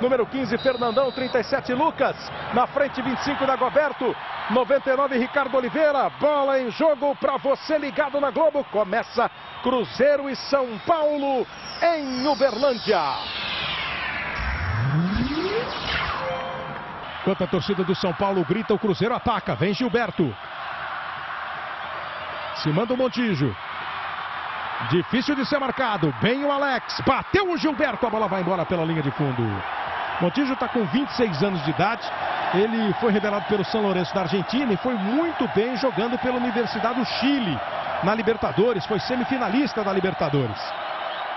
Número 15, Fernandão. 37, Lucas. Na frente, 25, Dagoberto. 99, Ricardo Oliveira. Bola em jogo para você ligado na Globo. Começa Cruzeiro e São Paulo em Uberlândia. Enquanto a torcida do São Paulo grita, o Cruzeiro ataca. Vem Gilberto. Se manda o Montillo. Difícil de ser marcado. Bem o Alex. Bateu o Gilberto. A bola vai embora pela linha de fundo. Montillo está com 26 anos de idade. Ele foi revelado pelo San Lorenzo da Argentina e foi muito bem jogando pela Universidade do Chile na Libertadores. Foi semifinalista da Libertadores.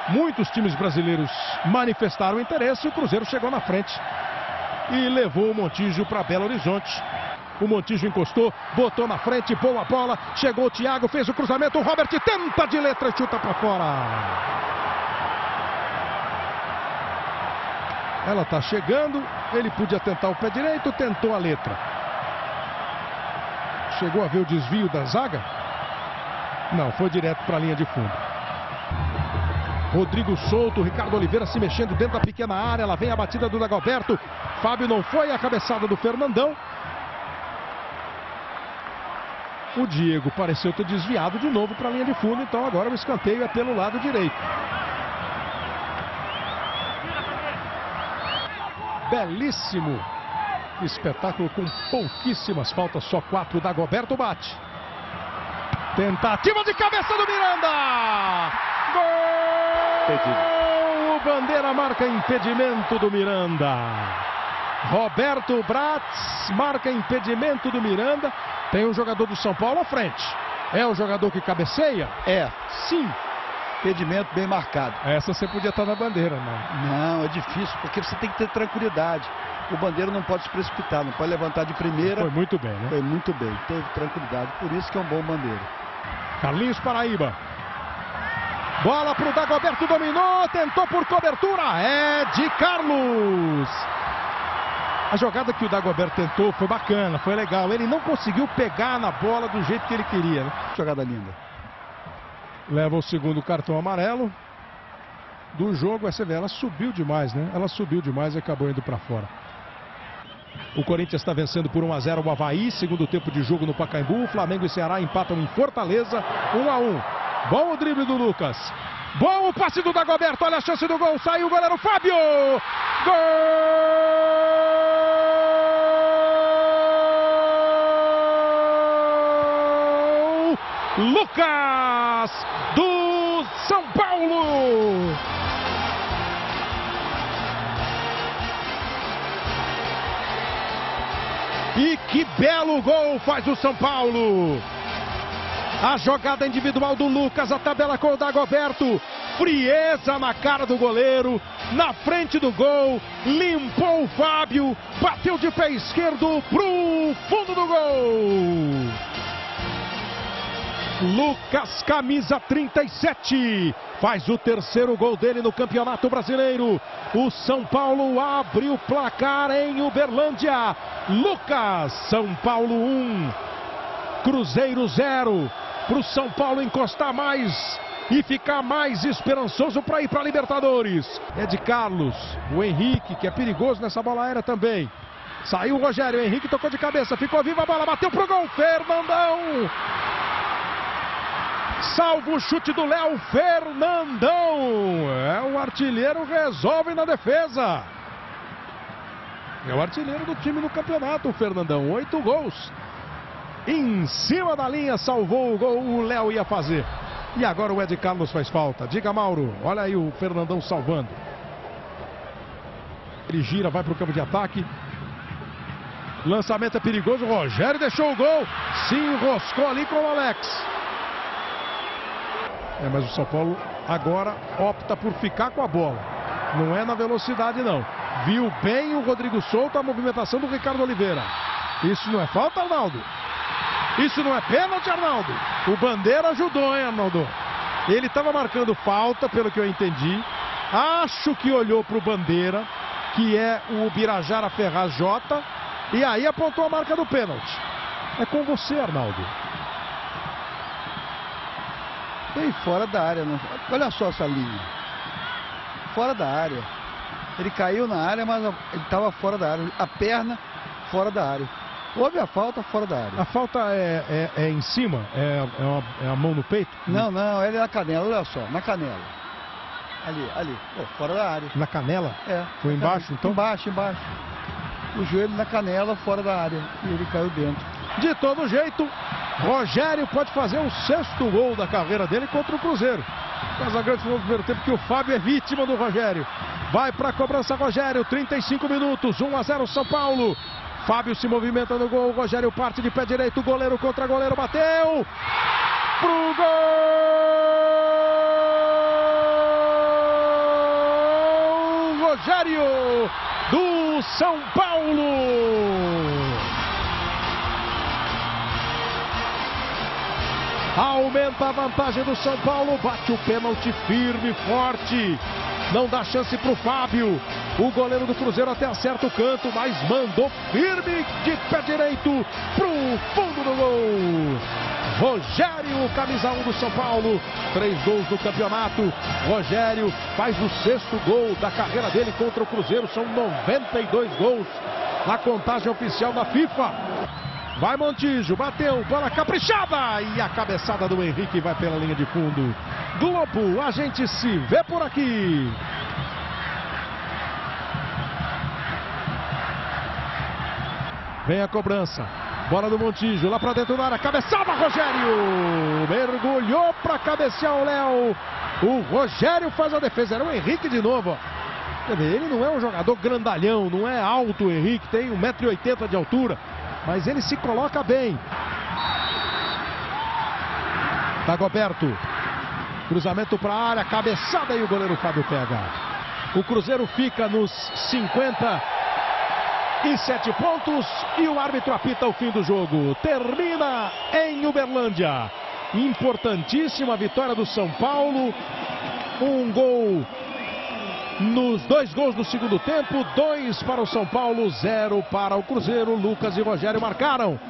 Muitos times brasileiros manifestaram interesse. O Cruzeiro chegou na frente e levou o Montillo para Belo Horizonte. O Montillo encostou, botou na frente, boa bola, chegou o Thiago, fez o cruzamento, o Robert tenta de letra e chuta para fora. Ela está chegando, ele podia tentar o pé direito, tentou a letra. Chegou a ver o desvio da zaga? Não, foi direto para a linha de fundo. Rodrigo Souto, Ricardo Oliveira se mexendo dentro da pequena área, ela vem a batida do Dagoberto. Fábio não foi, a cabeçada do Fernandão. O Diego pareceu ter desviado de novo para a linha de fundo, então agora o escanteio é pelo lado direito. Belíssimo espetáculo com pouquíssimas faltas, só 4. Dagoberto bate. Tentativa de cabeça do Miranda! Gol! O bandeira marca impedimento do Miranda. Roberto Braatz marca impedimento do Miranda. Tem um jogador do São Paulo à frente. É o jogador que cabeceia? É. Sim. Impedimento bem marcado. Essa você podia estar na bandeira, né? Não, é difícil, porque você tem que ter tranquilidade. O bandeira não pode se precipitar, não pode levantar de primeira. Foi muito bem, né? Foi muito bem, teve tranquilidade. Por isso que é um bom bandeira. Carlinhos Paraíba. Bola para o Dagoberto, dominou, tentou por cobertura. É de Carlos. A jogada que o Dagoberto tentou foi bacana, foi legal. Ele não conseguiu pegar na bola do jeito que ele queria, né? Jogada linda. Leva o segundo cartão amarelo do jogo. Essa vela subiu demais, né? Ela subiu demais e acabou indo para fora. O Corinthians está vencendo por 1-0 o Avaí. Segundo tempo de jogo no Pacaembu. O Flamengo e Ceará empatam em Fortaleza, 1-1. Bom o drible do Lucas. Bom o passe do Dagoberto. Olha a chance do gol. Saiu o goleiro Fábio. Gol! Lucas do São Paulo. E que belo gol faz o São Paulo. A jogada individual do Lucas, a tabela com o Dagoberto. Frieza na cara do goleiro, na frente do gol, limpou o Fábio, bateu de pé esquerdo pro fundo do gol. Lucas, camisa 37, faz o terceiro gol dele no Campeonato Brasileiro. O São Paulo abre o placar em Uberlândia. Lucas, São Paulo 1, Cruzeiro 0. Para o São Paulo encostar mais e ficar mais esperançoso para ir para a Libertadores. É de Carlos, o Henrique, que é perigoso nessa bola aérea também. Saiu o Rogério, o Henrique tocou de cabeça, ficou viva a bola, bateu pro gol, Fernandão! Salvo o chute do Léo, Fernandão. É, o artilheiro resolve na defesa. É o artilheiro do time no campeonato, o Fernandão. 8 gols. Em cima da linha, salvou o gol, o Léo ia fazer. E agora o Ed Carlos faz falta. Diga, Mauro, olha aí o Fernandão salvando. Ele gira, vai para o campo de ataque. Lançamento é perigoso, o Rogério deixou o gol. Se enroscou ali com o Alex. É, mas o São Paulo agora opta por ficar com a bola. Não é na velocidade, não. Viu bem o Rodrigo Souto a movimentação do Ricardo Oliveira. Isso não é falta, Arnaldo? Isso não é pênalti, Arnaldo? O bandeira ajudou, hein, Arnaldo? Ele estava marcando falta, pelo que eu entendi. Acho que olhou para o bandeira, que é o Ubirajara Ferraz Jota, e aí apontou a marca do pênalti. É com você, Arnaldo. Bem fora da área, não. Olha só essa linha. Fora da área. Ele caiu na área, mas ele estava fora da área. A perna fora da área. Houve a falta fora da área. A falta é em cima? É a mão no peito? Não, não. Ele é na canela. Olha só. Na canela. Ali. Pô, fora da área. Na canela? É. Foi embaixo, então? Embaixo. O joelho na canela, fora da área. E ele caiu dentro. De todo jeito, Rogério pode fazer o 6º gol da carreira dele contra o Cruzeiro. Casagrande foi no primeiro tempo que o Fábio é vítima do Rogério. Vai para a cobrança, Rogério. 35 minutos, 1-0 São Paulo. Fábio se movimenta no gol. Rogério parte de pé direito. Goleiro contra goleiro. Bateu. Pro gol! Rogério do São Paulo. Aumenta a vantagem do São Paulo. Bate o pênalti firme, forte. Não dá chance para o Fábio. O goleiro do Cruzeiro até acerta o canto, mas mandou firme de pé direito para o fundo do gol. Rogério, camisa 1 do São Paulo, 3 gols do campeonato. Rogério faz o 6º gol da carreira dele contra o Cruzeiro. São 92 gols na contagem oficial da FIFA. Vai Montillo, bateu, bola caprichada e a cabeçada do Henrique vai pela linha de fundo. Globo, a gente se vê por aqui. Vem a cobrança. Bola do Montillo, lá para dentro da área, cabeçada, Rogério! Mergulhou para cabecear o Léo. O Rogério faz a defesa, era o Henrique de novo. Ele não é um jogador grandalhão, não é alto o Henrique, tem 1,80 m de altura, mas ele se coloca bem. Dagoberto, cruzamento para a área, cabeçada e o goleiro Fábio pega. O Cruzeiro fica nos 57 pontos e o árbitro apita o fim do jogo. Termina em Uberlândia. Importantíssima vitória do São Paulo. Um gol nos 2 gols do 2º tempo. 2 para o São Paulo, 0 para o Cruzeiro. Lucas e Rogério marcaram.